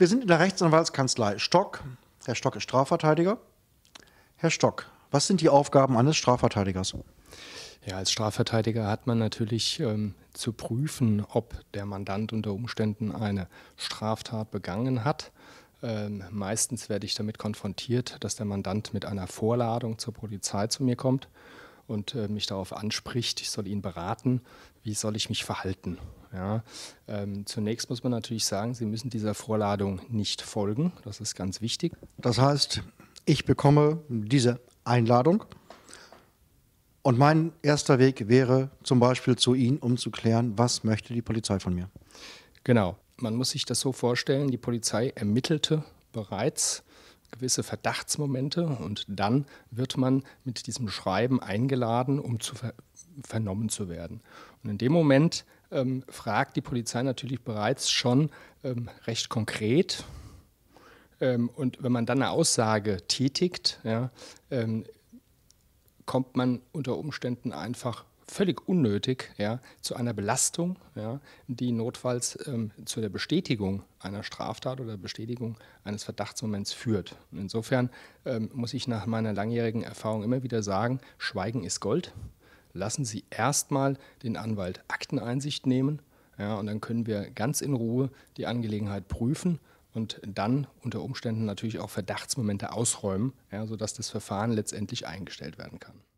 Wir sind in der Rechtsanwaltskanzlei Stock. Herr Stock ist Strafverteidiger. Herr Stock, was sind die Aufgaben eines Strafverteidigers? Ja, als Strafverteidiger hat man natürlich zu prüfen, ob der Mandant unter Umständen eine Straftat begangen hat. Meistens werde ich damit konfrontiert, dass der Mandant mit einer Vorladung zur Polizei zu mir kommt und mich darauf anspricht, ich soll ihn beraten, wie soll ich mich verhalten. Ja, zunächst muss man natürlich sagen, Sie müssen dieser Vorladung nicht folgen, das ist ganz wichtig. Das heißt, ich bekomme diese Einladung und mein erster Weg wäre zum Beispiel zu Ihnen, um zu klären, was möchte die Polizei von mir? Genau, man muss sich das so vorstellen, die Polizei ermittelte bereits gewisse Verdachtsmomente und dann wird man mit diesem Schreiben eingeladen, um zu vernommen zu werden. Und in dem Moment fragt die Polizei natürlich bereits schon recht konkret und wenn man dann eine Aussage tätigt, ja, kommt man unter Umständen einfach völlig unnötig, ja, zu einer Belastung, ja, die notfalls zu der Bestätigung einer Straftat oder Bestätigung eines Verdachtsmoments führt. Und insofern muss ich nach meiner langjährigen Erfahrung immer wieder sagen, Schweigen ist Gold. Lassen Sie erstmal den Anwalt Akteneinsicht nehmen, ja, und dann können wir ganz in Ruhe die Angelegenheit prüfen und dann unter Umständen natürlich auch Verdachtsmomente ausräumen, ja, sodass das Verfahren letztendlich eingestellt werden kann.